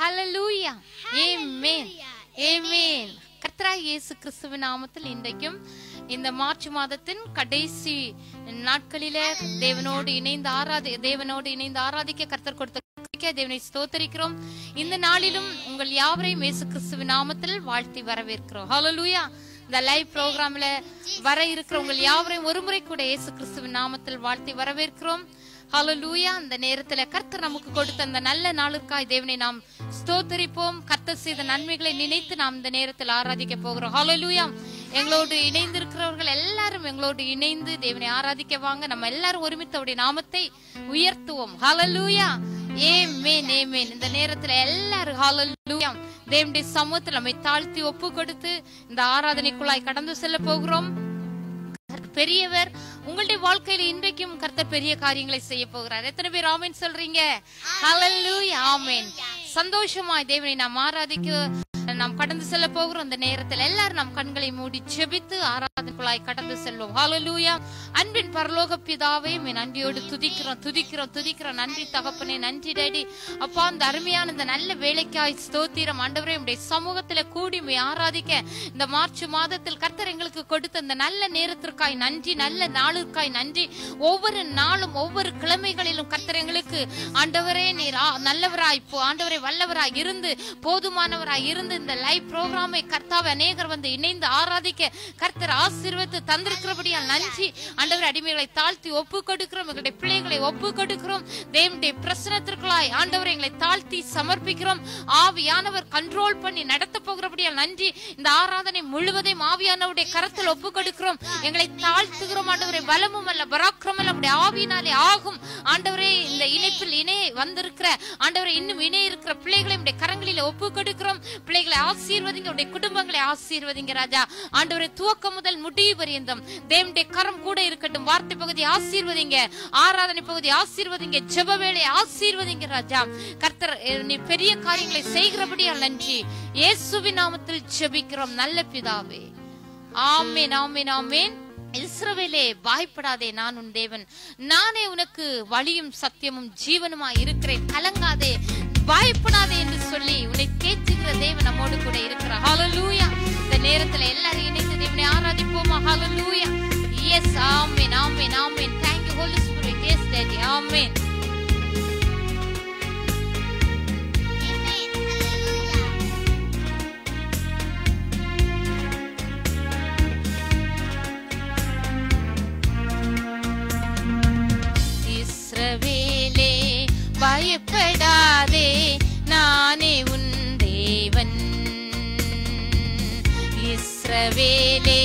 Hallelujah. Amen. Amen. கர்த்தராகிய இயேசு கிறிஸ்துவின் நாமத்தில் இன்றைக்கும் இந்த மார்ச் மாதத்தின் கடைசி நாட்களிலே தேவனோடு இணைந்து ஆராதிக்க கர்த்தர் கொடுத்த தேவனை ஸ்தோத்திரிக்கிறோம். இந்த நாளிலும் உங்கள் யாவரையும் இயேசு கிறிஸ்துவின் நாமத்தில் வாழ்த்தி வரவேற்கிறோம். Hallelujah. இந்த லைவ் ப்ரோக்ராம்ல வர இருக்கிற உங்கள் யாவரையும் ஒருமுறை கூட இயேசு கிறிஸ்துவின் நாமத்தில் வாழ்த்தி வரவேற்கிறோம். ஹalleluya. அந்த நேரத்துல கர்த்தர் நமக்கு கொடுத்த அந்த நல்ல நாளுக்காய் தேவனை நாம் ஸ்தோத்திரிப்போம். கர்த்தர் செய்த நன்மைகளை நினைத்து நாம் இந்த நேரத்துல ஆராதிக்க போகிறோம். ஹalleluya. எங்களோடு இணைந்து இருக்கிறவர்கள் எல்லாரும் எங்களோடு இணைந்து தேவனை ஆராதிக்க வாங்க. நம்ம எல்லாரும் ஒருமித்த அவருடைய நாமத்தை உயர்த்துவோம். ஹalleluya. ஆமென். ஆமென். இந்த நேரத்துல எல்லாரும் ஹalleluya தேவனுடைய சமூகத்துல நம்மை தாழ்த்தி ஒப்பு கொடுத்து இந்த ஆராதனைக்குள்ளாய் கடந்து செல்ல போகிறோம். பெரியவர் உங்களுடைய வாழ்க்கையில இன்றைக்கும் கர்த்தர் பெரிய காரியங்களை செய்ய போகிறார். எத்தனை பேர் ஆமென் சொல்றீங்க? ஹalleluya. ஆமென். சந்தோஷமாய் தேவனை நாம் ஆராதிக்க நாம் கடந்து செல்ல போகிறோம். அந்த நேரத்தில் எல்லாரும் நம் கண்களை மூடி ஜெபித்து ஆராதனைக்குள்ளாய் கடந்து செல்வோம். ஹalleluya. அன்பின் பரலோக பிதாவே, என் அன்பியோடு துதிக்கிறோம். நன்றி தகப்பனே, நன்றி டேடி. அப்பா, அந்த அருமையான இந்த நல்ல வேலைக்காய் ஸ்தோத்திரம். ஆண்டவரே, உடைய சமூகத்துல கூடி ஆராதிக்க இந்த மார்ச் மாதத்தில் கர்த்தர் எங்களுக்கு கொடுத்த இந்த நல்ல நேரத்திற்காய் நன்றி, நல்ல நாளுக்காய் நன்றி. ஒவ்வொரு நாளும் ஒவ்வொரு கிழமைகளிலும் கர்த்தர் எங்களுக்கு ஆண்டவரே நீர் நல்லவராய், ஆண்டவரே வல்லவராய் இருந்து, போதுமானவராய் இருந்து இந்த லைவ் ப்ரோக்ராமை கர்த்தாவை அநேகர் வந்து இணைந்து ஆராதிக்க கர்த்தர் ஆசீர்வதித்து தந்திருக்கிறபடியால் நன்றி. ஆண்டவரே, அடிமைகளை தாழ்த்தி ஒப்பு கொடுக்கிறோம். எங்களுடைய பிள்ளைகளை ஒப்பு கொடுக்கிறோம். தேவனுடைய பிரசனத்திற்குள்ளாய் ஆண்டவரே எங்களை தாழ்த்தி சமர்ப்பிக்கிறோம். ஆவியானவர் கண்ட்ரோல் பண்ணி நடத்த போகிறபடியால் நன்றி. இந்த ஆராதனை முழுவதையும் ஆவியானவருடைய கரத்தில் ஒப்பு கொடுக்கிறோம். எங்களை தாழ்த்துகிறோம். ஆண்டவரே, பலமும் அல்ல, பராக்கிரமும் அல்ல, நம்முடைய ஆவியினாலே ஆகும். ஆண்டவரே, இந்த இணைப்பில் இணைய வந்திருக்கிற ஆண்டவரே இன்னும் இணைய இருக்கிற பிள்ளைகளை நம்முடைய கரங்களில் ஒப்பு கொடுக்கிறோம். பிள்ளைகளை ஆசீர்வதிங்க, உடைய குடும்பங்களை ஆசீர்வதிங்க ராஜா. ஆண்டவரே, துவக்கம் முதல் முடிவு வரையும் தேவனுடைய கரம் கூட இருக்கட்டும். வார்த்தை பகுதி ஆசீர்வதிங்க, ஆராதனை பகுதி ஆசீர்வதிங்க, ஜெப வேளை ஆசீர்வதிங்க ராஜா. கர்த்தர் நீ பெரிய காரியங்களை செய்கிறபடியால் நன்றி. இயேசுவின் நாமத்தில் ஜெபிக்கிறோம் நல்ல பிதாவே. ஆமென். ஆமென். ஆமென். இஸ்ரவேலே, பயப்படாதே, நான் உன் தேவன், நானே உனக்கு வழியும் சத்தியமும் ஜீவனுமாய் இருக்கிறேன், கலங்காதே பயப்படாதே என்று சொல்லி உன்னை தேற்றுகிற தேவன் நம்மோடு கூட இருக்கிறார். ஹalleluya. இந்த நேரத்துல எல்லாரும் இணைந்து தேவனை ஆராதிப்போமா? ஹalleluya. Yes. Amen. Amen. Amen. Thank you Holy Spirit. Yes Daddy. Amen. Amen. Hallelujah. இஸ்ரவேலே, பயப்படாதே, நானே உன் தேவன். இஸ்ரவேலே,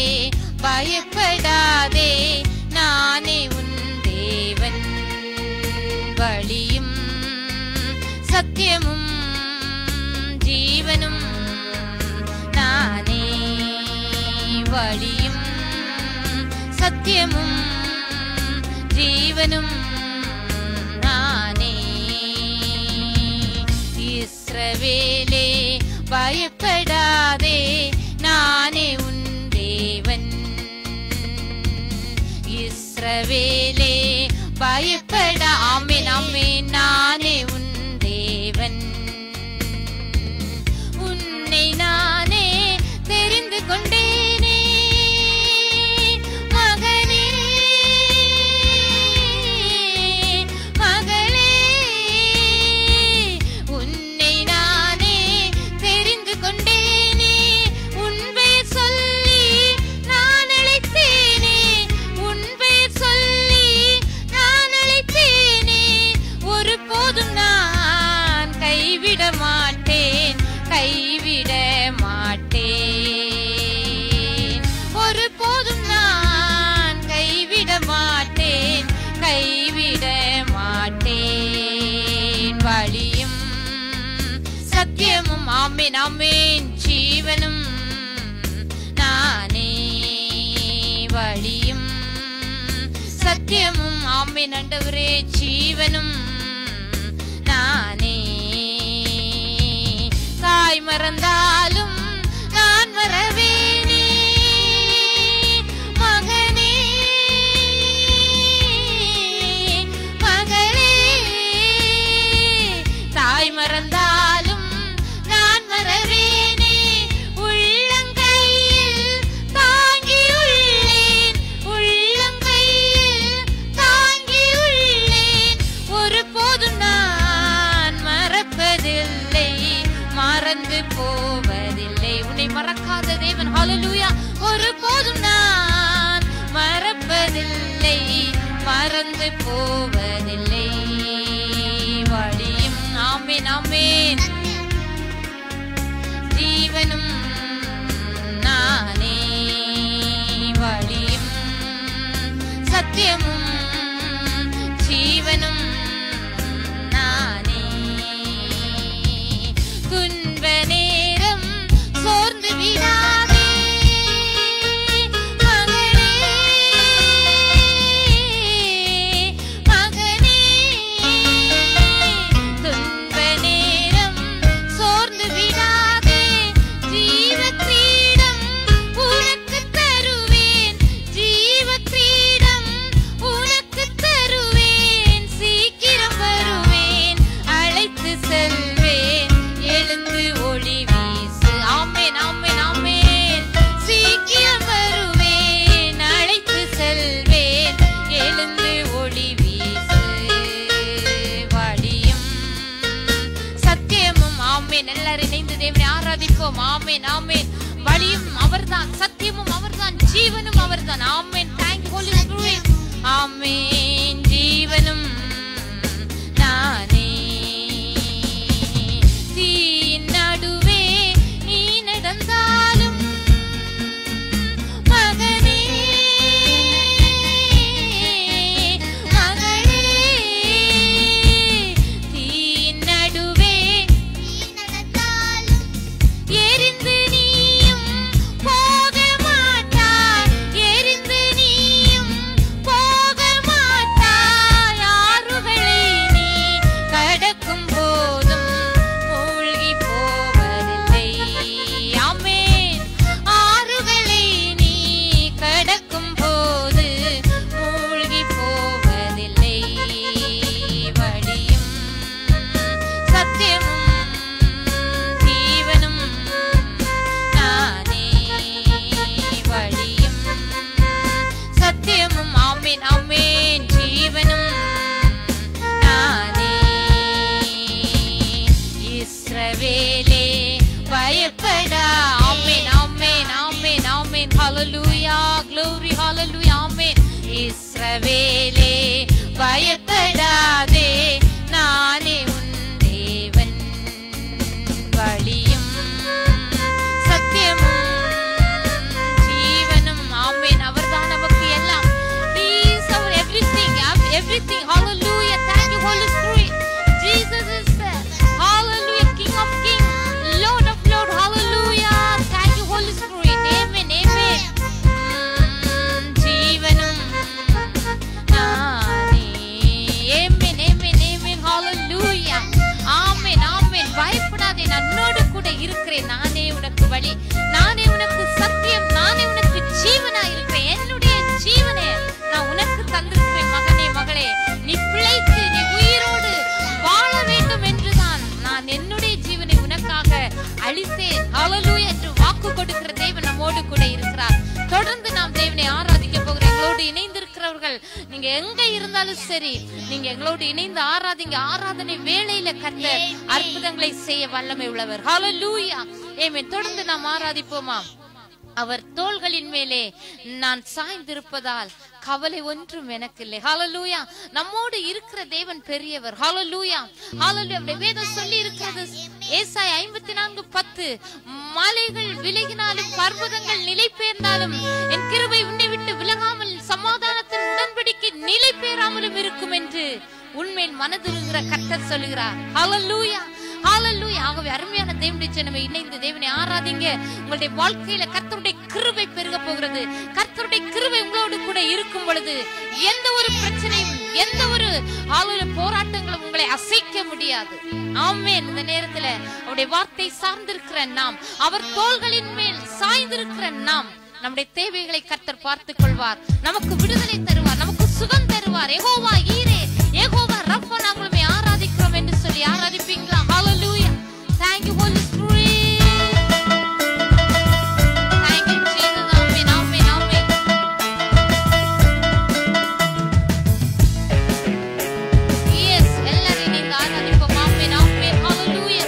பயப்படாதே, நானே உன் தேவன், வழியும் சத்தியமும் ஜீவனும் நானே, வழியும் சத்தியமும் ஜீவனும் நானே. இஸ்ரவேலே, பயப்படாதே, நானே உன் தேவன். இஸ்ரவேலே, பயப்படாமே, நானே உன் தேவன், உன்னை நானே தெரிந்து கொண்டே. ஆமென். ஆமென். ஜீவனும் நானே, வழியும் சத்தியமும். ஆமென் ஆண்டவரே, ஜீவனும் நானே. தாய் மறந்தாலும் நான் வரவே, மகனே மகளே, தாய் மறந்தாலும் போவதில்லை, மறந்து போவதில்லை, உன்னை மறக்காத தேவன். ஹalleluya. ஒரு போதும் நான் மறப்பதில்லை, மறந்து போவதில்லை. வழியும் ஆமென் ஆமென். ஜீவனும் நானே, வழியும் சத்தியமும் ஜீவனும் நானே. துன்ப நேரம் சோர்ந்து விடாதே மகனே, மகனே. துன்ப நேரம் சோர்ந்து விடாதே, ஜீவ கிரீடம் உனக்கு தருவேன், ஜீவ கிரீடம் உனக்கு தருவேன். சீக்கிரம் வருவேன், அழைத்து செல்வேன், எழுந்து ஒளி வீசு. ஆமென் ஆமென் ஆமென். சீக்கிரம் வருவேன், அழைத்து செல்வேன், எழுந்து ஒளி வீசு. வழியும் சத்தியமும் ஆமென். எல்லாரும் இணைந்து தேவனை ஆராதிப்போம். ஆமென் ஆமென். வழியும் அவர்தான், சத்தியமும் அவர்தான், ஜீவனும் அவர்தான். ஆமென். Thank you, Holy Spirit. ஆமென். ஜீவனும் நானே, தீயின் நடுவே நீ நடந்தாலும் மகனே, மகளே. தீயின் நடுவே நீ நடந்தாலும் எரிந்து நீயும் போக மாட்டாய், எரிந்து நீயும் போக மாட்டாய். ஆறுகளை நீ கடக்கும் போதும் மூழ்கி போவதில்லை. ஆமென். ஆறுகளை நீ கடக்கும் போது மூழ்கி போவதில்லை. வழியும் சத்தியமும் ஜீவனும் நானே, வழியும் சத்தியமும் ஆமென் ஆமென். ஜீவனும் நானே. இஸ்ரவேலே பயப்படா. ஆமென் ஆமென் ஆமென் ஆமென். ஹalleluya, glory, hallelujah. ஆமென். இஸ்ரவேலே பயப்படாதே, நானே உன் தேவன். வழியும் சத்தியமும் ஜீவனும் ஆமென். அவர்தான் நமக்கு எல்லாம். He is our everything, everything. Hallelujah. Thank you, Holy Spirit. Jesus is the Hallelujah, King of Kings, Lord of Lords. Hallelujah. Thank you, Holy Spirit. Amen, amen. ஜீவனும் நானே. Amen, amen, amen. Hallelujah. Amen, amen. பயப்படாதே, நான் உன்னோடு கூட இருக்கிறேன். நானே உனக்கு வழி, நானே உனக்கு சத்தியம், நானே உனக்கு ஜீவனா இருக்கிறேன். என்னுடைய ஜீவனே நான் உனக்கு தந்திருக்கிறேன். மகனே, மகளே, நீ பிழைத்து நீ உயிரோடு வாழ வேண்டும் என்றுதான் நான் என்னுடைய ஜீவனை உனக்காக அளித்தேன். ஹalleluya என்று வாக்கு கொடுக்கிற தேவன் நம்மோடு கூட இருக்கிறார். தொடர்ந்து நாம் தேவனை ஆராதிக்க போகிறோம். எங்களோடு இணைந்திருக்கிறவர்கள், நீங்க எங்க இருந்தாலும் சரி, நீங்க எங்களோடு இணைந்து ஆராதிங்க. ஆராதனை வேளையில கர்த்தர் அற்புதங்களை செய்ய வல்லமை உள்ளவர். ஹalleluya, ஆமென். தொடர்ந்து நாம் ஆராதிப்போமா? அவர் தோள்களின் மேலே நான் சாய்ந்திருப்பதால் கவலை ஒன்றும் எனக்கு இல்லை. ஹalleluya, நம்மோடு இருக்கிற தேவன் பெரியவர். ஹalleluya, ஹalleluya. வேதம் சொல்லி இருக்கிறது, ஏசாயா 54:10, மலைகள் விலகினாலும் பர்வதங்கள் நிலை பெயர்ந்தாலும் என் கிருபை உன்னை விட்டு விலகாமல் சமாதானத்தின் உடன்படிக்கை நிலை பெயராமலும் இருக்கும் என்று உண்மையில் மனதுருகிற கர்த்தர் சொல்கிறார். ஹalleluya, ஹalleluya. ஆகவே அருமையான தேவனுடைய ஜனமே, இணைந்து தேவனை ஆராதிங்க. உங்களுடைய வாழ்க்கையில கர்த்தருடைய கிருபை பெருக போகிறது. கர்த்தருடைய கிருபை உங்களோடு கூட இருக்கும் பொழுது எந்த ஒரு பிரச்சனையும், எந்த ஒரு போராட்டங்களும் உங்களை அசைக்க முடியாது. ஆமென். இந்த நேரத்துல அவருடைய வார்த்தை சார்ந்திருக்கிற நாம், அவர் தோள்களின் மேல் சாய்ந்திருக்கிற நாம், நம்முடைய தேவைகளை கர்த்தர் பார்த்துக் கொள்வார். நமக்கு விடுதலை தருவார், நமக்கு சுகம் தருவார். யெகோவா ஈரே, யெகோவா ரப்பா, நாங்களுமே ஆராதிக்கிறோம் என்று சொல்லி ஆராதிப்பீங்களா? ஹalleluya. Thank you, Holy Spirit. Yes, எல்லாரும் நீங்க ஆராதிப்போம். ஆமென் ஆமென். ஹalleluya.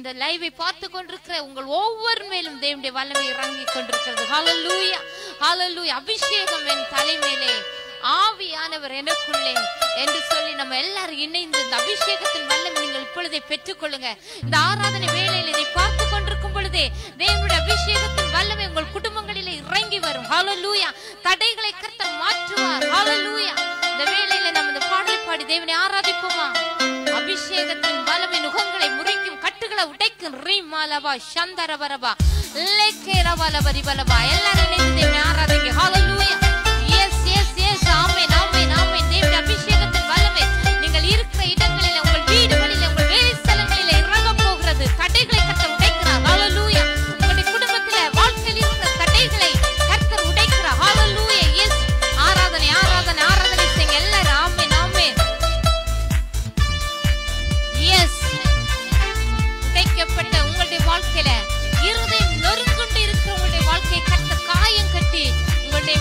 in the live path kondirukra ungal over melum devudey vallamai irangi kondirukkirathu. Hallelujah, hallelujah. Abhishekam en thalaimele aaviyanavar enakkulle endru solli nam ellar inaindha indha abhishekathin vallam ningal ippozhudey pettukolunga. Indha aaradhane velaiyil idhai paathu kondirukkum poludhe devude abhishekathin vallamai ungal kudumbangalile irangi varum. Hallelujah. Thadaigalai karthar maatruvar. Hallelujah. Indha velaiyil nam indha paadai paadi devune aaradhippoma. அபிஷேகத்தின் வலமை நுகங்களை முறிக்கும் கட்டுகளை உடைக்கும் ரீமாலவா சந்தரவரவா லேகேரவலவரிவலவா எல்லாரும் நினைத்து தேவனை ஆராதிங்க. ஹalleluya. yes yes yes amen amen amen. தேவ அபிஷேகத்தின் வலமை நீங்கள் இருக்கிற இடங்களிலே உங்கள் வீடுகளிலே உங்கள் வேலை ஸ்தலங்களிலே இறங்க போகிறது. தடைகளை கர்த்தர் உடைக்கிறார். ஹalleluya. உங்களுடைய குடும்பத்திலே வாழ்க்கையிலே இருக்கிற தடைகளை கர்த்தர் உடைக்கிறார். ஹalleluya. yes ஆராதனை ஆராதனை ஆராதனை செய்ங்க எல்லாரும். ஆமென் ஆமென். yes தேக்கப்பட்ட உங்களுடைய வாழ்க்கையில இருதயம் நொறுங்குண்டு இருக்கிற உங்களுடைய வாழ்க்கையை கர்த்தர் காயம் கட்டி உங்களுடைய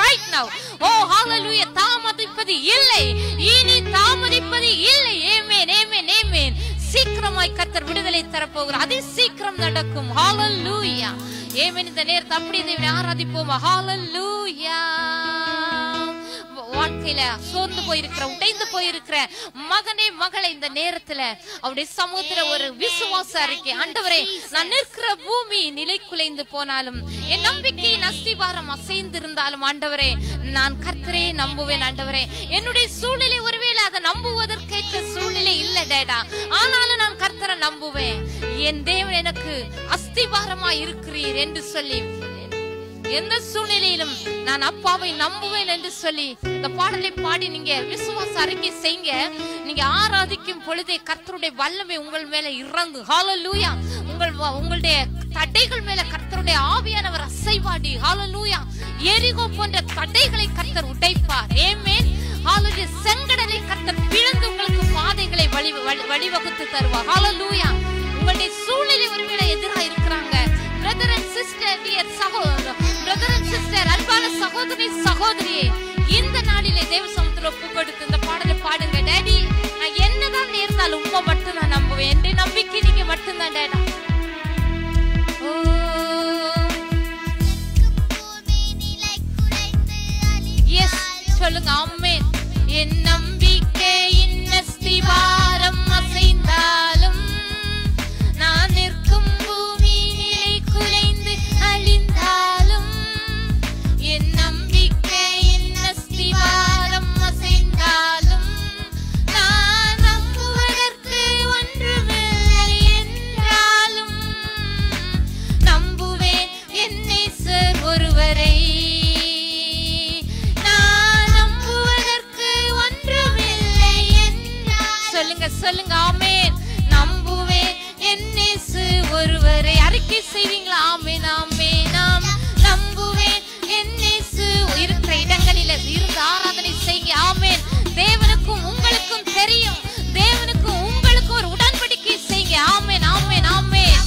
Right now, oh hallelujah! தாமதிப்பது இல்லை, இனி தாமதிப்பது இல்லை. Amen, amen, amen. சீக்கிரமாய் கர்த்தர் விடுதலை தரப்போகிறார். அது சீக்கிரம் நடக்கும். Hallelujah. Amen. இந்த நேரத்தை அப்படியே தேவனை ஆராதிப்போம். Hallelujah. வாழ்க்கையில சோர்ந்து போயிருக்கிற உடைந்து போயிருக்கிற மகனே மகளை இந்த நேரத்துல அவருடைய சமூகத்துல ஒரு விசுவாசம் அறிக்கை. ஆண்டவரே, நான் நிற்கிற பூமி நிலை குலைந்து போனாலும் என் நம்பிக்கையின் அஸ்திவாரம் அசைந்திருந்தாலும் ஆண்டவரே நான் கர்த்தரே நம்புவேன். ஆண்டவரே, என்னுடைய சூழ்நிலை ஒருவேளை அதை நம்புவதற்கேற்ற சூழ்நிலை இல்லை டேடா, ஆனாலும் நான் கர்த்தரை நம்புவேன். என் தேவன் எனக்கு அஸ்திவாரமா இருக்கிறீர் என்று சொல்லி எந்த சூழ்நிலையிலும் நான் அப்பாவை நம்புவேன் என்று சொல்லி இந்த பாடலை பாடி நீங்க விசுவாச அறிக்கை செய்யுங்க. நீங்க ஆராதிக்கும் பொழுதே கர்த்தருடைய வல்லமை உங்கள் மேல இறங்கு. ஹalleluya. உங்களுடைய தடைகள் மேல கர்த்தருடைய ஆவியானவர் அசைவாடி. ஹalleluya. எரிகோ போன்ற தடைகளை கர்த்தர் உடைப்பார். ஆமென். ஹalleluya. செங்கடலை கர்த்தர் பிளந்து உங்களுக்கு பாதைகளை வழிவகுத்து தருவார். ஹalleluya. உங்களுடைய சூழ்நிலை ஒருவேளை எதிராக இருக்கிறாங்க. Brother and sister, dear சகோதரர், brother and sister, அன்பான சகோதரி சகோதரியே, இந்த நாளிலே தேவ சமூகத்துல ஒப்புக்கொடுத்து இந்த பாடலை பாடுங்க. டாடி, நான் என்னதான் நேர்ந்தாலும் உம்மை மட்டும் நான் நம்புவேன். என்ற நம்பிக்கை நீங்க மட்டும்தான் டேடா. எஸ் சொல்லுங்க. ஆமென். என் நம்பிக்கையின் அஸ்திவாரம் அசைந்தாலும் நான் நிற்கும் சொல்லுங்க. ஆமென். நம்புவேன் என் இயேசு ஒருவரை. அறிக்கை செய்வீங்களா? ஆமென், ஆமென். நம்புவேன் என் இயேசு இருக்கிற இடங்களில் இருந்து ஆராதனை செய்யுங்க. ஆமென். தேவனுக்கும் உங்களுக்கும் தெரியும். தேவனுக்கும் உங்களுக்கும் ஒரு உடன்படிக்கை செய்யுங்க. ஆமென், ஆமென், ஆமென்.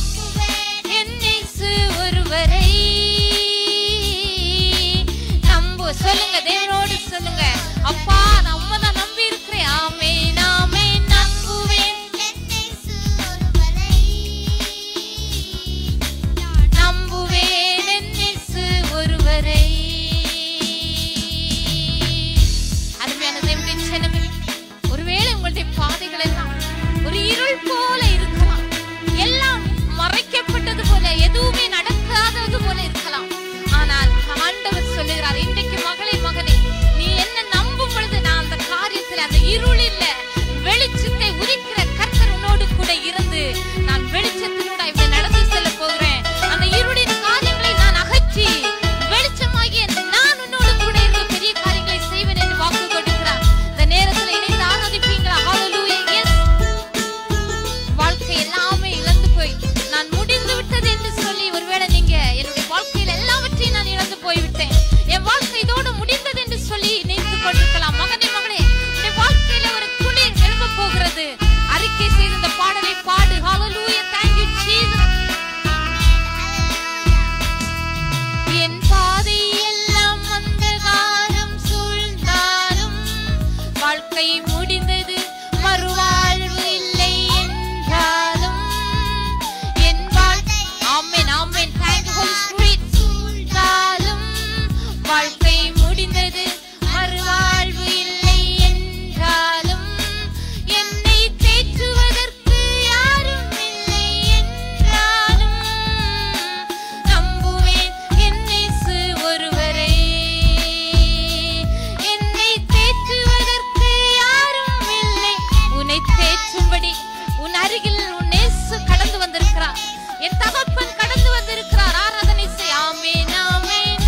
என் இயேசு ஒருவரை நம்பு. சொல்லுங்க, தேவனோடு சொல்லுங்க. அப்பா, நான் உம்மைதான் நம்பி இருக்கிறேன். ஆமென், ஆமென். என் தகப்பன் கடந்து வந்திருக்கிறார். ஆராதனை செய். ஆமென், ஆமென்.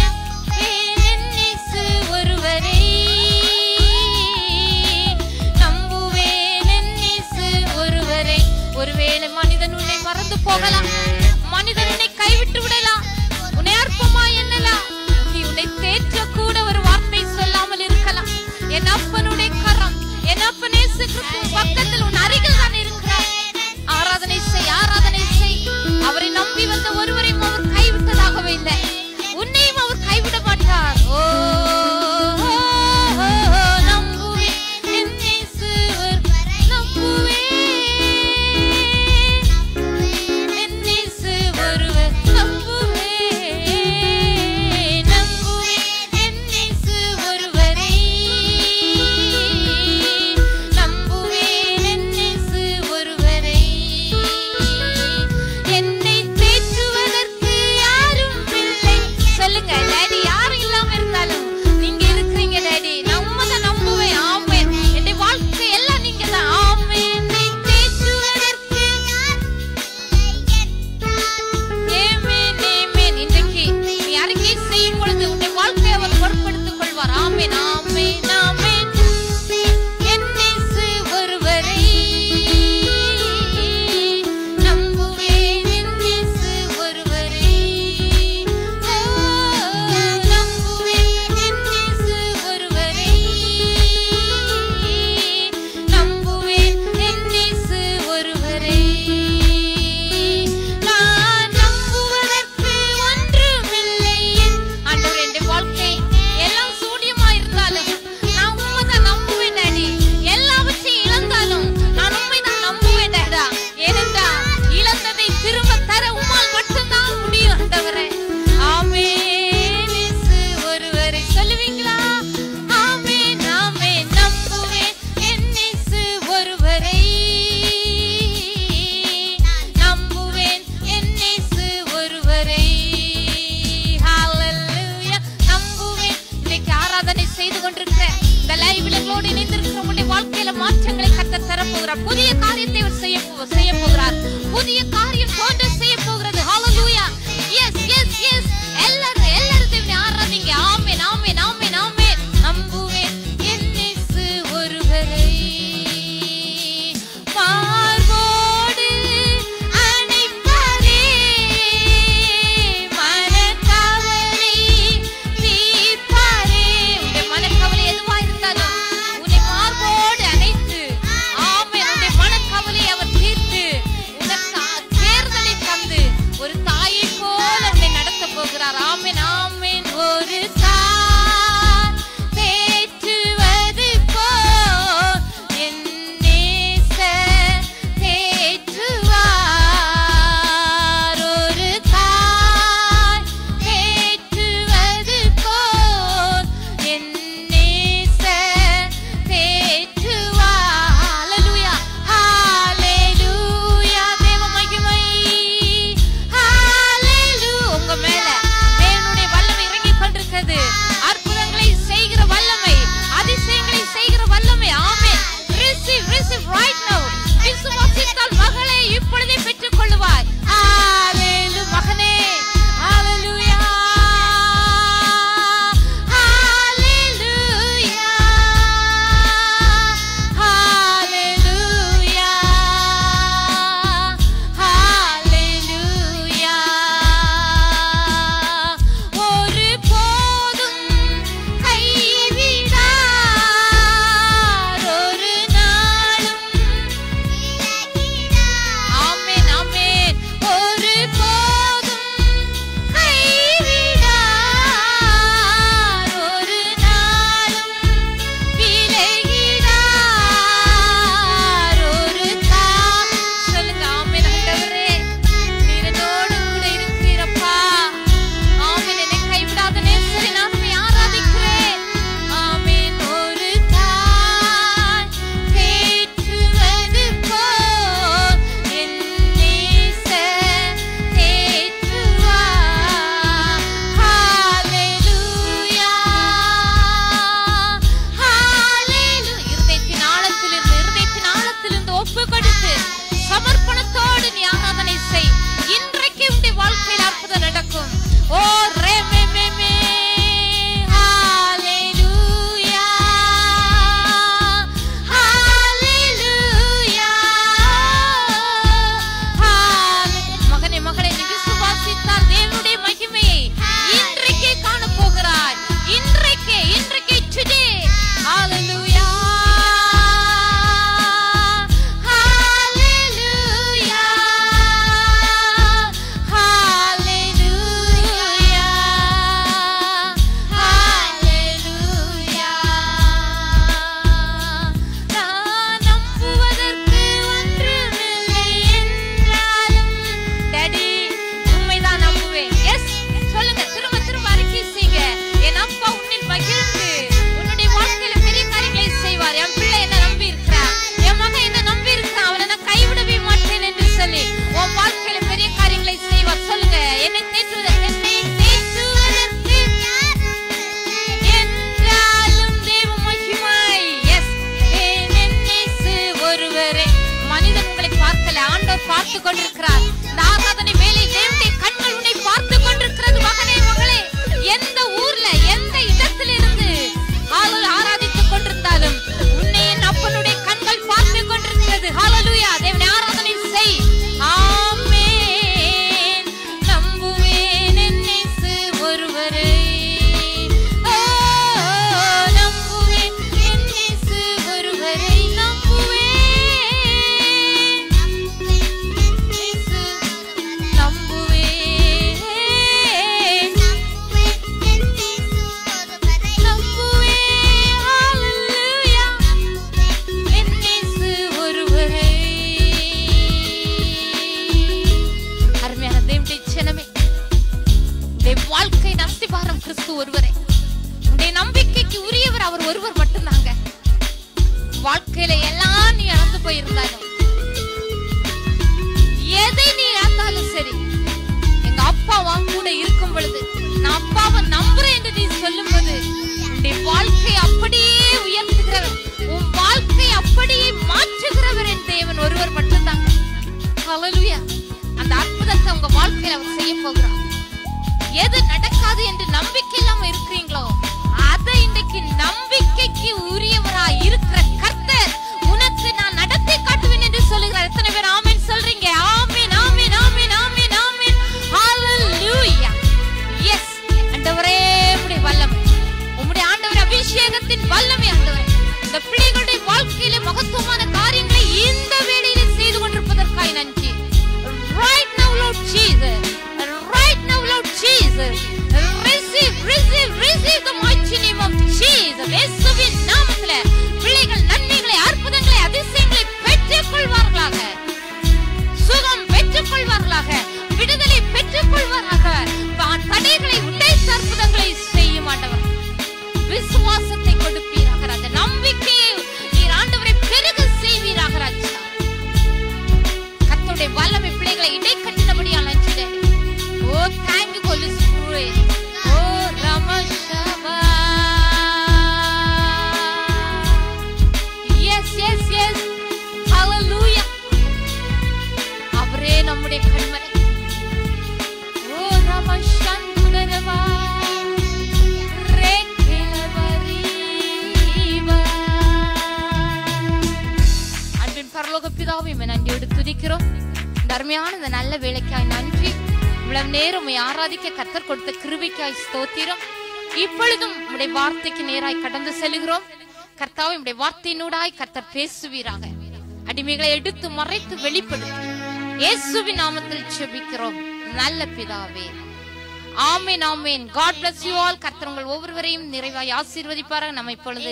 God bless you all. கர்த்தர் உங்கள் ஒவ்வொருவரையும் நிறைவாய் ஆசீர்வதிப்பாராக. நாம் இப்பொழுது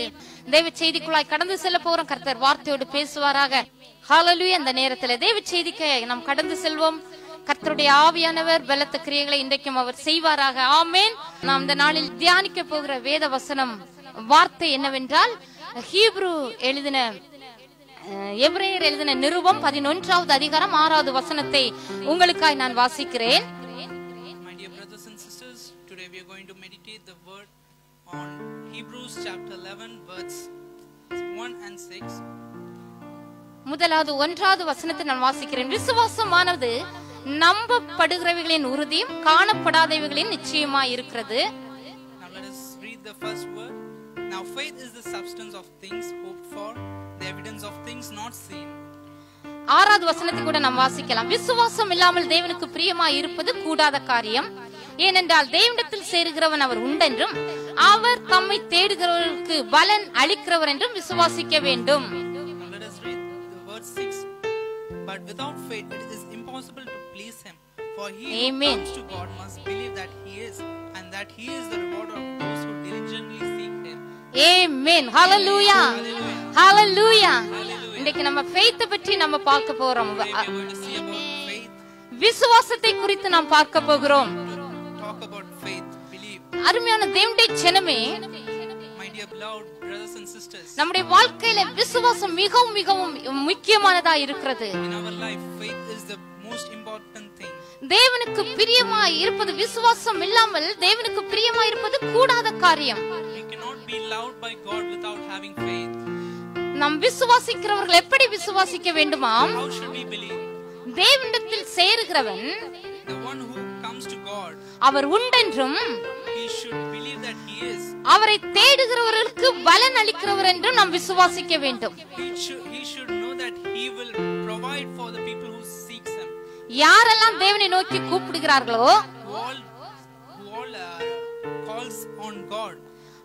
தேவ செய்திக்குள்ளாய் கடந்து செல்ல போறோம். கர்த்தர் வார்த்தையோடு பேசுவாராக. ஹalleluya. அந்த நேரத்தில் தேவ செய்திக்கு நாம் கடந்து செல்வோம். கர்த்தருடைய ஆவியானவர் பலத்த கிரியைகளை இன்றைக்கும் அவர் செய்வாராக. ஆமென். நாம் இந்த நாளில் தியானிக்க போகிற வேத வசனம் வார்த்தை என்னவென்றால் எபிரேயர் எழுதின நிருபம் 11வது அதிகாரம் 6வது வசனத்தை உங்களுக்காய் நான் வாசிக்கிறேன். My dear brothers and sisters, today we are going to meditate the word on Hebrews chapter 11 verse 1 and 6. முதலாவது 1வது வசனத்தை நான் வாசிக்கிறேன். விசுவாசமானது நம்பப்படுகிறவைகளின் உறுதியும் காணப்படாதவைகளின் நிச்சயமாய் இருக்கிறது. Now let us read the first word. Now faith is the substance of things hoped for, the evidence of things not seen. ஆறாவது வசனத்தை கூட நாம் வாசிக்கலாம். விசுவாசம் இல்லாமல் தேவனுக்கு பிரியமாய் இருப்பது கூடாத காரியம், ஏனென்றால் தேவனிடத்தில் சேருகிறவன் அவர் உண்டென்றும் அவர் தம்மை தேடுகிறவர்களுக்கு பலன் அளிக்கிறவர் என்றும் விசுவாசிக்க வேண்டும். Let us read the verse 6. But without faith it is impossible to please him, for he who comes to God must believe that he is, and that he is the rewarder of those who diligently seek him. Amen. Hallelujah. Hallelujah. இன்னைக்கு நம்ம faith பற்றி நம்ம பார்க்க போறோம். விசுவாசத்தை குறித்து நாம் பார்க்க போகிறோம். Talk about faith, believe. அருமையான தேவனுடைய ஜனமே, my dear beloved brothers and sisters, நம்முடைய வாழ்க்கையில விசுவாசம் மிகவும் மிகவும் முக்கியமானதா இருக்கிறது. In our life, faith is the most important thing. தேவனுக்கு பிரியமாய் இருப்பது விசுவாசம் இல்லாமல் தேவனுக்கு பிரியமாய் இருப்பது கூடாத காரியம். You cannot be loved by God without having faith. நாம் விசுவாசிக்கிறவர்கள் எப்படி விசுவாசிக்க வேண்டுமாம்? தேவனிடத்தில் சேருகிறவன் the one who comes to God our உண்டென்றும் he should believe that he is அவரை தேடுகிறவர்களுக்கு பலன் அளிக்கிறவர் என்றும் நாம் விசுவாசிக்க வேண்டும் he should know that he will provide for the people who seeks him யாரெல்லாம் தேவனை நோக்கி கூப்பிடுகிறார்களோ all calls on God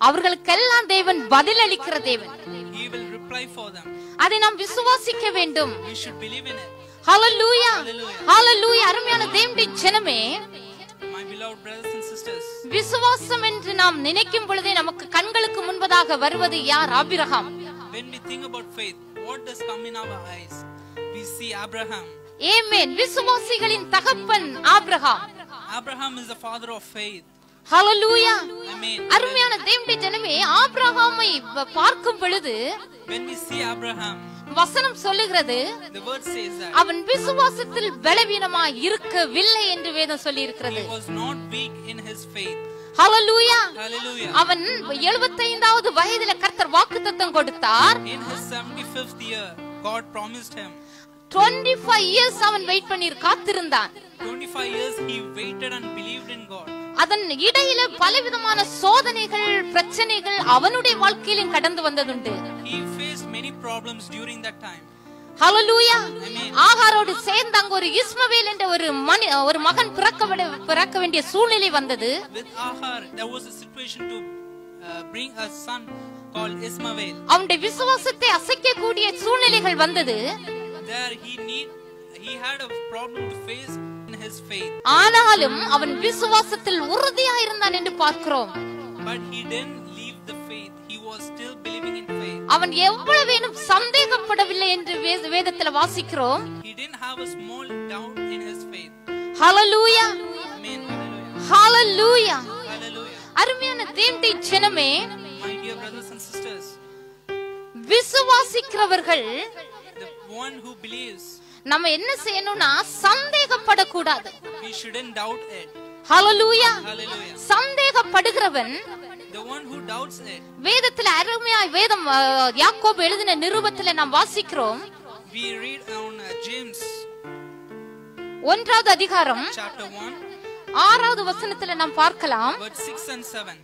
அவர்களுக்கெல்லாம் தேவன் பதில் அளிக்கிற தேவன் he will reply for them அதை நாம் விசுவாசிக்க வேண்டும் we should believe in it hallelujah hallelujah அருமையான தேவனுடைய ஜனமே my beloved brothers and sisters விசுவாசம் என்று நாம் நினைக்கும் பொழுதே நமக்கு கண்களுக்கு முன்பதாக வருவது யார் Abraham when we think about faith what does come in our eyes we see abraham amen விசுவாசிகளின் தகப்பன் Abraham abraham is the father of faith Hallelujah. Amen. அருமையான தேவனுடைய ஜனமே ஆபிரகாமை பார்க்கும் பொழுது when we see Abraham வசனம் சொல்லுகிறது the word says that அவன் விசுவாசத்தில் பலவீனமாய் இருக்கவில்லை என்று வேதம் சொல்லியிருக்கிறது he was not weak in his faith Hallelujah. Hallelujah. அவன் 75வது வயதிலே கர்த்தர் வாக்குத்தத்தம் கொடுத்தார் in his 75th year God promised him 25 years அவன் வெயிட் பண்ணிர் காத்திருந்தான் 25 years he waited and believed in God அதன் இடையில பலவிதமான சோதனைகள் பிரச்சனைகள் அவனுடைய வாழ்க்கையிலும் கடந்து வந்ததுண்டு he faced many problems during that time hallelujah ஆகாரோடு சேர்ந்து அங்க ஒரு இஸ்மவேல் என்ற ஒரு மகன் பிறக்க வேண்டிய சூழ்நிலை வந்தது with Ahar there was a situation to bring a son called Ismael அவனுடைய விசுவாசத்தை அசைக்க கூடிய சூழ்நிலைகள் வந்தது there he had a problem to face in his faith ஆனாலும் அவன் விசுவாசத்தில் உறுதியாக இருந்தான் என்று பார்க்கிறோம் but he didn't leave the faith he was still believing in faith அவன் எவ்வளவேனும் சந்தேகப்படவில்லை என்று வேதத்தில் வாசிக்கிறோம் he didn't have a small doubt in his faith hallelujah amen hallelujah அருமையான தேவனுடைய ஜனமே my dear brothers and sisters விசுவாசிக்கிறவர்கள் the one who believes நம்ம என்ன செய்யணும்னா சந்தேகப்பட கூடாது we shouldn't doubt it hallelujah சந்தேகப்படுகிறவன் the one who doubts it வேதத்தில் அருமையாய் வேதம் யாக்கோபு எழுதின நிருபத்திலே நாம் வாசிக்கிறோம் we read on James 1வது அதிகாரம் chapter 1 6வது வசனத்திலே நாம் பார்க்கலாம் verse 6 and 7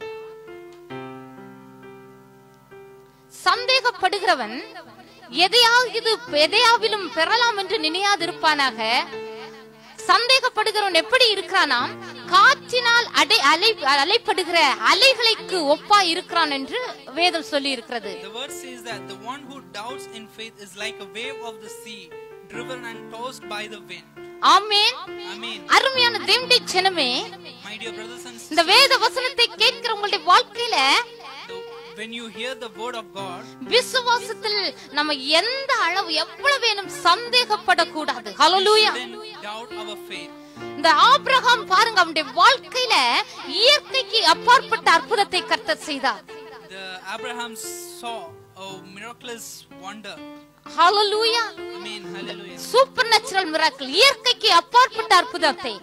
சந்தேகப்படுகிறவன் எதையாவிலும் பெறலாம் என்று நினையாதிருப்பானாக சந்தேகப்படுகிறவன் எப்படி இருக்கிறானாம் காற்றினால் அலைப்படுகிற அலைகளுக்கு ஒப்பாய் இருக்கிறான் என்று வேதம் சொல்லி இருக்கிறது The word says that the one who doubts in faith is like a wave of the sea driven and tossed by the wind ஆமென் ஆமென் அருமையான தேவனுடைய ஜனமே My dear brothers and sisters இந்த வேத வசனத்தை கேட்கிற உங்களுடைய வாழ்க்கையில when you hear the word of God விசுவாசத்தில் நம்ம எந்த அளவு எவ்வளவேனும் சந்தேகப்பட கூடாது hallelujah doubt our faith இந்த ஆபிரகாம் பாருங்க அவருடைய வாழ்க்கையில இயற்கைக்கு அப்பாற்பட்ட அற்புதத்தை கர்த்தர் செய்தார் the Abraham saw a miraculous wonder hallelujah amen hallelujah supernatural miracle இயற்கைக்கு அப்பாற்பட்ட அற்புதத்தை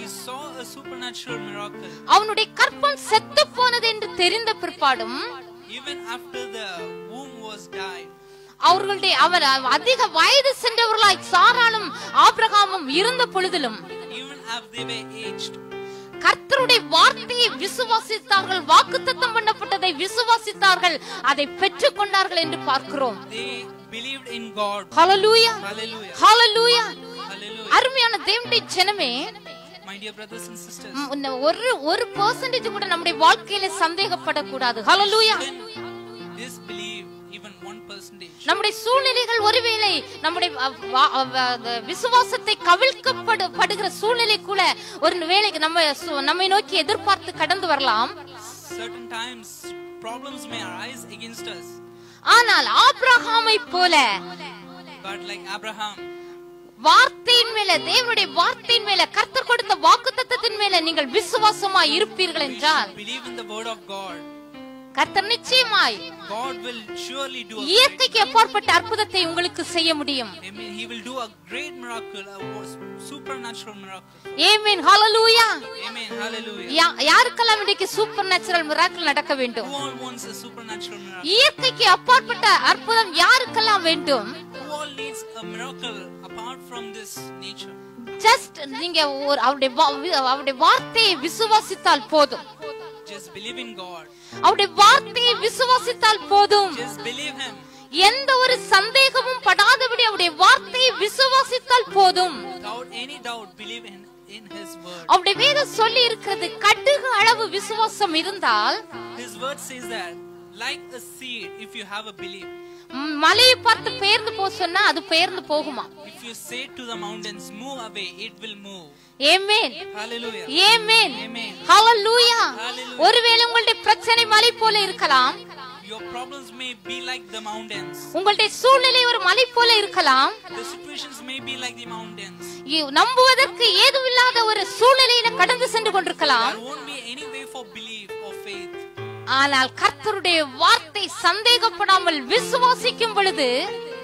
he saw a supernatural miracle அவனுடைய கற்பம் செத்து போனது என்று தெரிந்த பிற்பாடும் even after the womb was died அவர்களுடைய அதிக வயது சென்றவர்களாய் சாராளும் ஆபிரகாமும் இருந்த பொழுதிலும் even after they were aged கர்த்தருடைய வார்த்தையை விசுவாசித்தார்கள் வாக்குத்தத்தம் பண்ணப்பட்டதை விசுவாசித்தார்கள் அதை பெற்றுக்கொண்டார்கள் என்று பார்க்கிறோம் they believed in God hallelujah hallelujah hallelujah அருமையான தேவனுடைய ஜனமே My dear brothers and sisters ஒரு percentage கூட நம்முடைய வாழ்க்கையில சந்தேகப்பட கூடாது hallelujah this believe even 1% நம்முடைய சூழ்நிலைகள் ஒருவேளை நம்முடைய விசுவாசத்தை கவிழ்க்கப்படுகிற சூழ்நிலை கூட ஒருவேளை நம்மை நோக்கி எதிர்பார்த்து கடந்து வரலாம் certain times problems may arise against us ஆனால் ஆபிரகாமை போல but like Abraham வார்த்தையின் மேல தேவனுடைய வார்த்தையின் மேல கர்த்தர் கொடுத்த வாக்குத்தத்தத்தின் மேல நீங்கள் விசுவாசமாய் இருப்பீர்கள் என்றால் கர்த்தர் நிச்சயமாய் God will surely do இயற்கைக்கு அப்பாற்பட்ட அற்புதத்தை உங்களுக்கு செய்ய முடியும் Amen he will do a great miracle a supernatural miracle Amen hallelujah Amen hallelujah யாருக்கெல்லாம் இன்றைக்கு supernatural miracle நடக்க வேண்டும் who all wants a supernatural miracle இயற்கைக்கு அப்பாற்பட்ட அற்புதம் யாருக்கெல்லாம் வேண்டும் who all all needs a miracle apart from this nature. Just ninge or avude vaarthai visuvasithal podum. Just believe in God. Avude vaarthai visuvasithal podum. Just believe him. எந்த ஒரு சந்தேகமும் படாதபடி அவருடைய வார்த்தையை விசுவாசித்தால் போதும். Without any doubt, believe in his word. அவருடைய வேதம் சொல்லி இருக்குது கடுகு அளவு விசுவாசம் இருந்தால். His word says that like a seed, if you have a belief. மலையை பார்த்து பெயர்ந்து போ சொன்னா அது பெயர்ந்து போகுமா? If you say to the mountains, move away, it will move. Amen. Hallelujah. Amen. Hallelujah. ஒருவேளை உங்களுடைய பிரச்சனை மலை போல இருக்கலாம். Your problems may be like the mountains. உங்களுடைய சூழ்நிலை ஒரு மலை போல இருக்கலாம். The situations may be like the mountains. நம்புவதற்கு ஏதுமில்லாத ஒரு சூழ்நிலையில கடந்து சென்று கொண்டிருக்கலாம். There won't be any way for belief or faith. ஆனால் கர்த்தருடைய வார்த்தை சந்தேகப்படாமல் விசுவாசிக்கும் பொழுது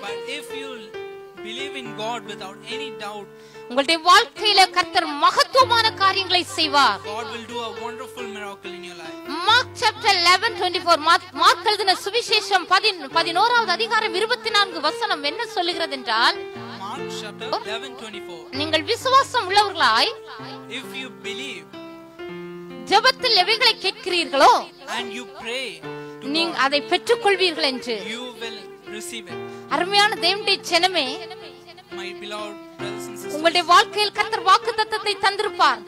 But if you believe in God without any doubt, உங்களுடைய வாழ்க்கையில கர்த்தர் மகத்துவமான காரியங்களை செய்வார். God will do a wonderful miracle in your life. Mark chapter 11:24 Mark எழுதின சுவிசேஷம் 11வது அதிகாரம் 24 வசனம் என்ன சொல்கிறது என்றால் Mark chapter 11:24 நீங்கள் விசுவாசம் உள்ளவர்களாய் if you believe ஜெபத்தில் எவைகளை கேட்கிறீர்களோ and you pray நீங்கள் அதை பெற்றுக்கொள்வீர்கள் என்று you will receive it. அருமையான தேவனுடைய ஜனமே my beloved brothers and sisters உங்களுடைய வாழ்க்கையில் கர்த்தர் வாக்குத்தத்தத்தை தந்திருப்பார்.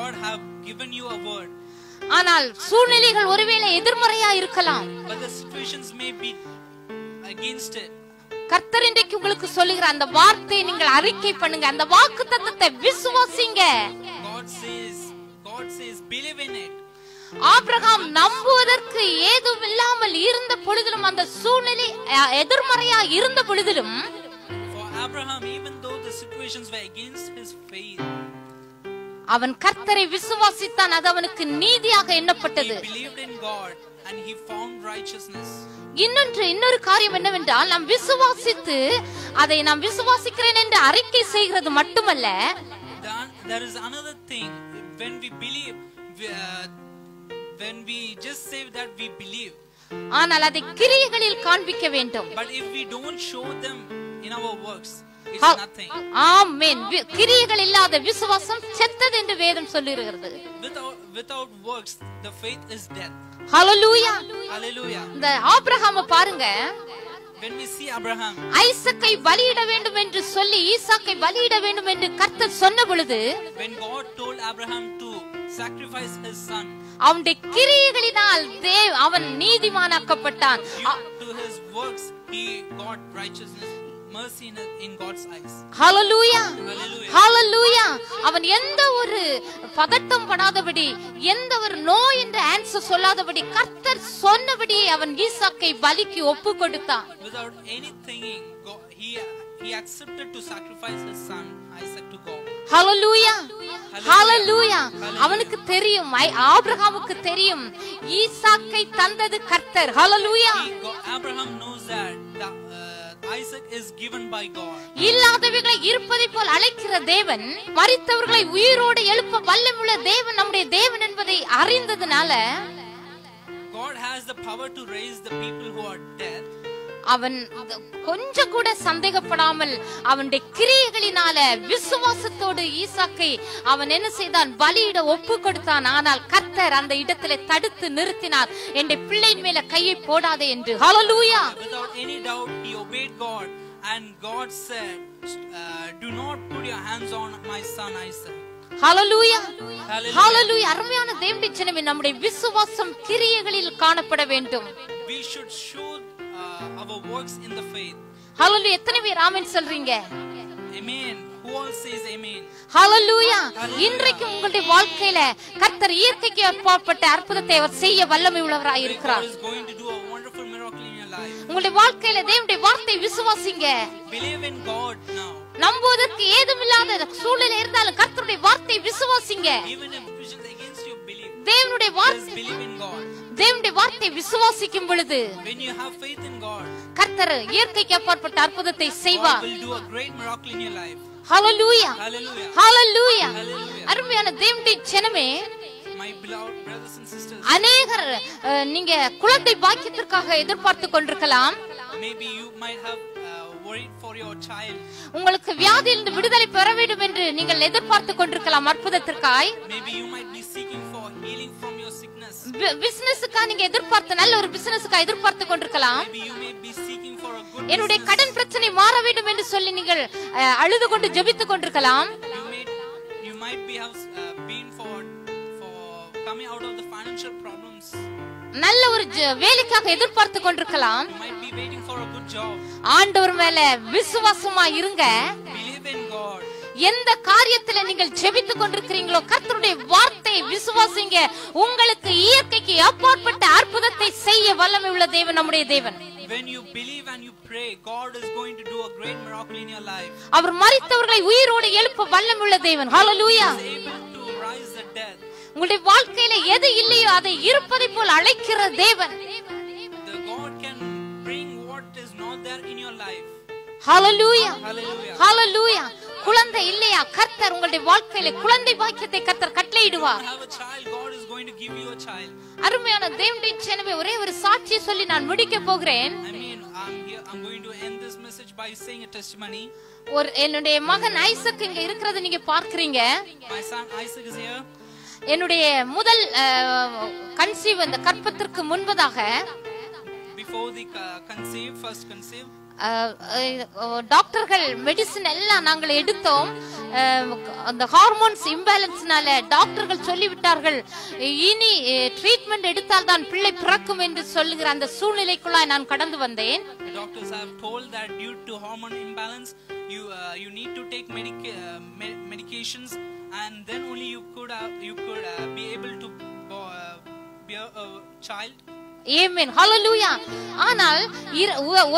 God have given you a word. ஆனால் சூழ்நிலைகள் ஒருவேளை எதிர்மறையா இருக்கலாம். But the situations may be against it. கர்த்தர் இன்றைக்கு உங்களுக்கு சொல்லுகிற அந்த வார்த்தையை நீங்கள் அறிக்கை பண்ணுங்க. அந்த வாக்குத்தத்தத்தை விசுவாசிங்க. God says believe in it. Abraham நம்புவதற்கு ஏதும் இல்லாமல் இருந்த பொழுதிலும் அந்த சூழ்நிலை எதிர்மறையா இருந்த பொழுதிலும் For Abraham, even though the situations were against his faith, அவன் கர்த்தரை விசுவாசித்தான். அது அவனுக்கு நீதியாக எண்ணப்பட்டது. He believed in God and he found righteousness. இன்னொரு காரியம் என்னவென்றால் நாம் விசுவாசித்து அதை நாம் விசுவாசிக்கிறேன் என்று அறிக்கை செய்கிறது மட்டுமல்ல. There is another thing when we believe when we just say that we believe ஆனால் அதை கிரியைகளில் காண்பிக்க வேண்டும். But if we don't show them in our works, it's nothing. Amen. கிரியைகள் இல்லாத விசுவாசம் செத்தது என்று வேதம் சொல்லுகிறது. Without works the faith is death. Hallelujah. Hallelujah. இந்த ஆபிரகாமை பாருங்க. When we see Abraham, ஐசாக்கை பலியிட வேண்டும் என்று சொல்லி ஈசாக்கை பலியிட வேண்டும் என்று கர்த்தர் சொன்ன பொழுது when God told Abraham to sacrifice his son, அவனுடைய கிரியைகளினால் தேவன் அவன் நீதிமானாக்கப்பட்டான். Through his works he got righteousness, mercy in God's eyes. Hallelujah. Hallelujah. அவன் எந்த ஒரு பதட்டம் படாதபடி எந்த ஒரு நோ என்று ஆன்சர் சொல்லாதபடி கர்த்தர் சொன்னபடி அவன் ஈசாக்கை பலிக்கு ஒப்பு கொடுத்தான். Without anything he accepted to sacrifice his son Isaac to God. Hallelujah. Hallelujah. அவனுக்கு தெரியும், ஆபிரகாமுக்கு தெரியும் ஈசாக்கை தந்தது கர்த்தர். Hallelujah. Abraham knows that Isaac is given by God. இல்லாதவர்களை இருப்பதை போல் அழைக்கிற தேவன், மரித்தவர்களை உயிரோடு எழுப்ப வல்லமையுள்ள தேவன் நம்முடைய தேவன் என்பதை அறிந்ததனால God has the power to raise the people who are dead. அவன் கொஞ்சம் கூட சந்தேகப்படாமல் அவனுடைய கிரியைகளினால விசுவாசத்தோடு ஈசாக்கை அவன் என்ன செய்தான், பலியிட ஒப்பு கொடுத்தான். ஆனால் கர்த்தர் அந்த இடத்திலே தடுத்து நிறுத்தினார். என் பிள்ளையின் மேல கையை போடாதே என்று. Hallelujah. Without any doubt he obeyed God and God said do not put your hands on my son Isaac. Hallelujah. Hallelujah. அருமையான தேவனுடைய ஜனமே, நம்முடைய விசுவாசம் கிரியைகளில் காணப்பட வேண்டும். We should show our works in the faith. Hallelujah. எத்தனை பேர் ஆமென் சொல்றீங்க? Amen. Who all says amen? Hallelujah. இன்றைக்கு உங்களுடைய வாழ்க்கையில கர்த்தர் இயற்கைக்கு அப்பாற்பட்ட அற்புதத்தை அவர் செய்ய வல்லமை உள்ளவராய் இருக்கிறார். God is going to do a wonderful miracle in your life. உங்களுடைய வாழ்க்கையில தேவனுடைய வார்த்தை விசுவாசிங்க. Believe in God now. நம்புவதற்கு ஏதுமில்லாத சூழ்நிலை இருந்தாலும் கர்த்தருடைய வார்த்தை விசுவாசிங்க. Even if it is against your belief. தேவனுடைய வார்த்தை believe in God. தேவனுடைய வார்த்தை விசுவாசிக்கும் பொழுது when you have faith in God, கர்த்தர் இயற்கைக்கு அப்பாற்பட்ட அற்புதத்தை செய்வார். God will do a great miracle in your life. Hallelujah. Hallelujah. அருமையான தேவனுடைய ஜனமே, my beloved brothers and sisters, அநேகர் நீங்க குழந்தை பாக்கியத்திற்காக எதிர்பார்த்து கொண்டிருக்கலாம். Maybe you might have worried for your child. உங்களுக்கு வியாதியிலிருந்து விடுதலை பெற வேண்டும் என்று நீங்கள் எதிர்பார்த்துக் கொண்டிருக்கலாம் அற்புதத்திற்காய். Maybe you might be seeking for healing from your sickness. பிசினஸுக்காக நீங்க எதிர்பார்த்த நல்ல ஒரு பிசினஸுக்காக எதிர்பார்த்துக் கொண்டிருக்கலாம். Maybe you may be seeking for a good. என்னுடைய கடன் பிரச்சனை மாற வேண்டும் என்று சொல்லி நீங்கள் அழுது கொண்டு ஜெபித்துக் கொண்டிருக்கலாம். You might be have been for coming out of the financial problems. நல்ல ஒரு வேலைக்காக எதிர்பார்த்துக் கொண்டிருக்கலாம். ஆண்டவர் மேல விசுவாசமா இருங்க. எந்த காரியத்துல நீங்கள் ஜெபித்துக் கொண்டிருக்கிறீங்களோ கர்த்தருடைய வார்த்தையை விசுவாசிங்க. உங்களுக்கு இயற்கைக்கு அப்பாற்பட்ட அற்புதத்தை செய்ய வல்லமை உள்ள தேவன் நம்முடைய தேவன். When you believe and you pray, God is going to do a great miracle in your life. அவர் மரித்தவர்களை உயிரோடு எழுப்ப வல்லமை உள்ள தேவன். ஹalleluya. He is able to raise the dead. உங்களுடைய வாழ்க்கையில எது இல்லையோ அதை இருப்பதை போல் அழைக்கிற தேவன். The God can bring what is not there in your life. Hallelujah. Hallelujah. குழந்தை இல்லையா? கர்த்தர் உங்களுடைய வாழ்க்கையில குழந்தை பாக்கியத்தை கர்த்தர் கட்டளையிடுவார். God is going to give you a child. அருமையான தேவனுடைய ஜனமே ஒரே ஒரு சாட்சியை சொல்லி நான் முடிக்க போகிறேன். I'm going to end this message by saying a testimony. ஒரு என்னுடைய மகன் ஐசக் இங்க இருக்குறதை நீங்க பார்க்கிறீங்க. My son Isaac is here. என்னுடைய முதல் கன்சீவ் அந்த கற்பத்திற்கு முன்பதாக டாக்டர்கள் மெடிசின் எல்லாம் நாங்கள் எடுத்தோம். அந்த ஹார்மோன்ஸ் இம்பேலன்ஸ்னால டாக்டர்கள் சொல்லிவிட்டார்கள், இனி ட்ரீட்மெண்ட் எடுத்தால் தான் பிள்ளை பிறக்கும் என்று சொல்லுகிற அந்த சூழ்நிலைக்குள்ளாய் நான் கடந்து வந்தேன். You need to take medications and then only you could be able to bear a child. Amen. Hallelujah. ஆனால்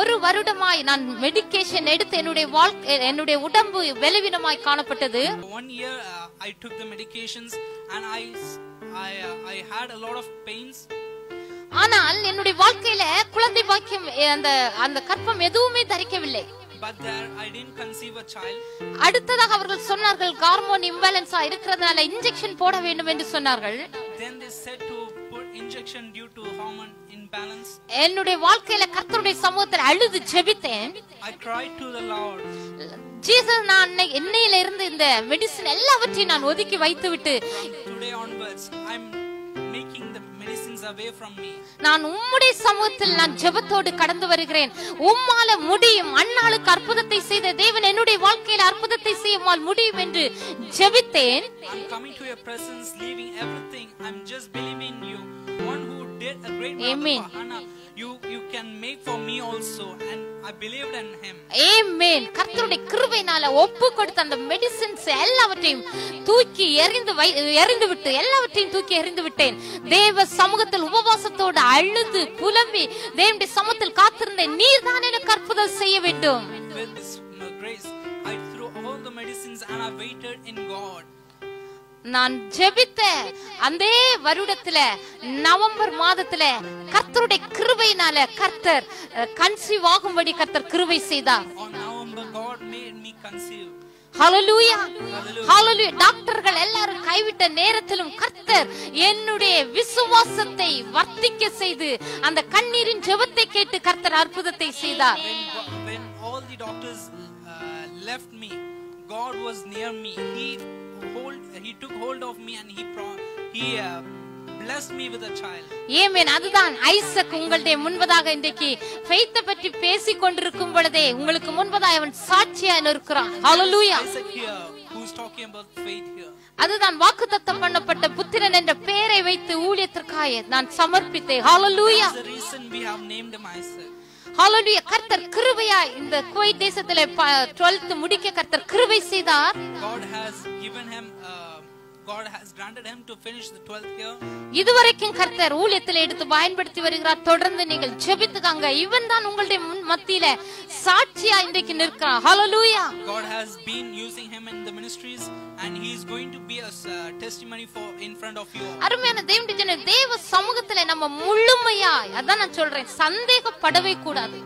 ஒரு வருடமாய் நான் மெடிகேஷன் எடுத்து என்னுடைய உடம்பு வெலவினமாய் காணப்பட்டது. One year I took the medications and I had a lot of pains. ஆனால் என்னுடைய வாழ்க்கையில குழந்தை பாக்கியம் அந்த கற்பம் எதுவுமே தரிக்கவில்லை. But there I didn't conceive a child. அடுத்ததாக அவர்கள் சொன்னார்கள் ஹார்மோன் இம்பேலன்ஸா இருக்குறதனால இன்ஜெக்ஷன் போட வேண்டும் என்று சொன்னார்கள். Then they said to put injection due to hormone imbalance. என்னுடைய வாழ்க்கையில கர்த்தருடைய சமூகத்தில் அழுது ஜெபித்தேன். I cried to the Lord. Jesus நான் என்னையில இருந்து இந்த மெடிசின் எல்லாவற்றையும் நான் ஒதுக்கி வைத்து விட்டு today onwards I'm making the medicines away from me. நான் உம்முடைய சமூகத்தில் நான் ஜெபத்தோடு கடந்து வருகிறேன். உம்மால முடியும், அண்ணாளுக்கு அற்புதத்தை செய்த தேவன் என்னுடைய வாழ்க்கையில அற்புதத்தை செய்யமால் முடியும் என்று ஜெபித்தேன். I'm coming to your presence, leaving everything. I'm just believing you. One who did a great miracle for Hannah, you can make for me also, and I believed in him. Amen. கர்த்தருடைய கிருபையினால ஒப்பு கொடுத்த அந்த medicines எல்லாவற்றையும் தூக்கி எறிந்து விட்டேன். தேவ சமூகத்தில் உபவாசத்தோடு அழுது புலம்பி தேவனுடைய சமூகத்தில் காத்திருந்த நீர் தான் எனக்கு அற்புதம் செய்ய வேண்டும். With this grace, I threw all the medicines and I waited in God. நான் ஜெபித்த அந்த வருடத்துல நவம்பர் மாதத்துல கர்த்தருடைய கிருபையினால கர்த்தர் கன்சீவ் ஆகும்படி கர்த்தர் கிருபை செய்தார். Hallelujah. Hallelujah. டாக்டர்கள் எல்லாரும் கைவிட்ட நேரத்திலும் கர்த்தர் என்னுடைய விசுவாசத்தை வர்த்திக்க செய்து அந்த கண்ணீரின் ஜெபத்தை கேட்டு கர்த்தர் அற்புதத்தை செய்தார். When all the doctors left me, God was near me. He took hold of me and he blessed me with a child. Amen. அதுதான் ஐசக் உங்களுடைய முன்பதாக இன்றைக்கு faith பற்றி பேசி கொண்டிருக்கும் பொழுதே உங்களுக்கு முன்பதாக அவன் சாட்சியாய் நிற்கிறான். Hallelujah. Isaac here, who's talking about faith here. அதுதான் வாக்குத்தத்தம் பண்ணப்பட்ட புத்திரன் என்ற பெயரை வைத்து ஊழியத்திற்காக நான் சமர்ப்பித்தேன். Hallelujah. That's the reason we have named him Isaac. Hallelujah. கர்த்தர் கிருபையாய் இந்த குவைத் தேசத்திலே 12th முடிக்க கர்த்தர் கிருபை செய்தார். God has granted him to finish the 12th year. இதுவரைக்கும் கர்த்தர் ஊழியத்திலே எடுத்து பயன்படுத்தி வருகிறார். தொடர்ந்து நீங்கள் ஜெபித்துக்கங்க. இவன் தான் உங்களுடைய மத்தியில சாட்சியாய் இன்றைக்கு நிற்கிறான். Hallelujah. God has been using him in the ministries and he is going to be a testimony for in front of you. அருமையான தேவனுடைய தேவ சமூகத்திலே நம்ம முழுமையாய் அதான் நான் சொல்றேன் சந்தேகப்படவே கூடாது.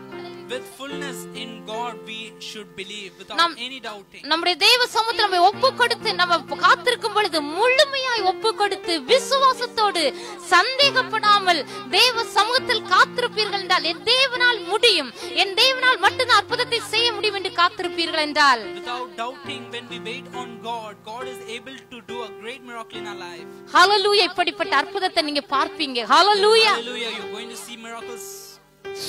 With fullness in God we should believe without any doubting. நம்முடைய தேவ சமூகத்துல நம்மை ஒப்புக்கொடுத்து நம்ம காத்திருக்கும் பொழுது முழுமையாய் ஒப்புக்கொடுத்து விசுவாசத்தோடு சந்தேகப்படாமல் தேவ சமூகத்தில் காத்திருப்பீர்கள் என்றால் என் தேவனால் முடியும், என் தேவனால் மட்டும்தான் அற்புதத்தை செய்ய முடியும் என்று காத்திருப்பீர்கள் என்றால் without doubting when we wait on God is able to do a great miracle in our life. Hallelujah. இப்படிப்பட்ட அற்புதத்தை நீங்க பார்ப்பீங்க. Hallelujah. Hallelujah. You're going to see miracles.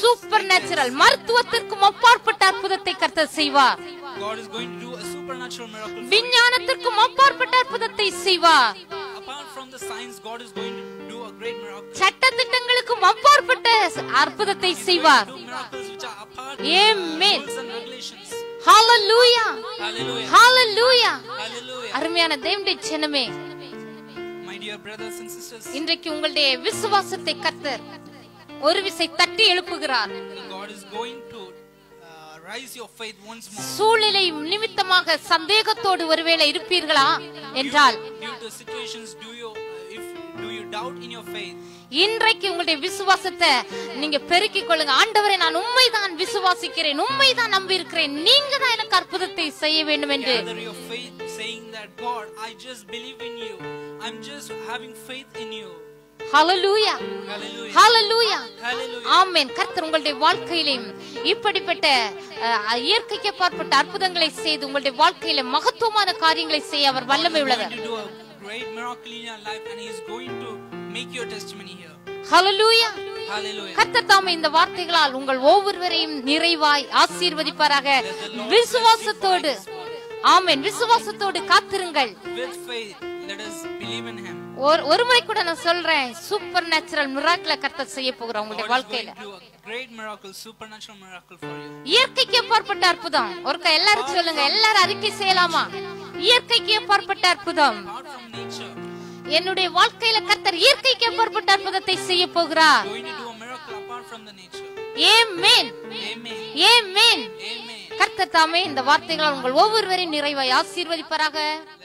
Supernatural. மருத்துவத்திற்கும் அப்பாற்பட்ட அற்புதத்தை கர்த்தர் செய்வார். God is going to do a supernatural miracle. விஞ்ஞானத்திற்கும் அப்பாற்பட்ட அற்புதத்தை செய்வார். Apart from the science, God is going to do a great miracle. சட்டதிட்டங்களுக்கும் அப்பாற்பட்ட அற்புதத்தை செய்வார். Amen. Hallelujah. Hallelujah. Hallelujah. அருமையான தேவனுடைய ஜனமே, my dear brothers and sisters, இன்றைக்கு உங்களுடைய விசுவாசத்தை கர்த்தர் ஒரு விசை தட்டி எழுப்புகிறார். God is going to raise your faith once more. சூழ்நிலை நிமித்தமாக சந்தேகத்தோடு ஒருவேளை இருப்பீர்களா என்றால் due to situations do you doubt in your faith. இன்றைக்கு உங்களுடைய விசுவாசத்தை நீங்க பெருக்கிக் கொள்ளுங்க. ஆண்டவரே, நான் உம்மைதான் விசுவாசிக்கிறேன், உம்மைதான் நம்பி இருக்கிறேன், நீங்க தான் எனக்கு அற்புதத்தை செய்ய வேண்டும் என்று. Gather your faith saying that God, I just believe in you, I'm just having faith in you. Hallelujah. Hallelujah. Hallelujah. Amen. கர்த்தர் உங்களுடைய வாழ்க்கையிலே இப்படிப்பட்ட இயற்கைக்கு அப்பாற்பட்ட அற்புதங்களை செய்து உங்களுடைய வாழ்க்கையிலே மகத்துவமான காரியங்களை செய்ய அவர் வல்லமை உள்ளவர். Great miracle in your life and he is going to make your testimony here. Hallelujah. Hallelujah. கர்த்தர் தாமே இந்த வார்த்தைகளால் உங்கள் ஒவ்வொருவரையும் நிறைவாய் ஆசீர்வதிப்பாராக. விசுவாசத்தோடு, ஆமென், விசுவாசத்தோடு காத்திருங்கள். With faith let us believe in him. ஒரு முறை கூட நான் சொல்றேன், சூப்பர் நேச்சுரல் மிராக்கிளை கர்த்தர் செய்ய போகிறார் உங்களுடைய வாழ்க்கையில. இயற்கைக்கு அப்பாற்பட்ட அற்புதம். ஒருக்க எல்லாரும் சொல்லுங்க, எல்லாரும் அறிக்கை செய்யலாமா? இயற்கைக்கு அப்பாற்பட்ட அற்புதம். என்னுடைய வாழ்க்கையில கர்த்தர் இயற்கைக்கு அப்பாற்பட்ட அற்புதத்தை செய்ய போகிறார். ஆமென். ஆமென். கர்த்தர் தாமே இந்த வார்த்தைகளால் உங்கள் ஒவ்வொருவரையும் நிறைவாய் ஆசீர்வதிப்பாராக.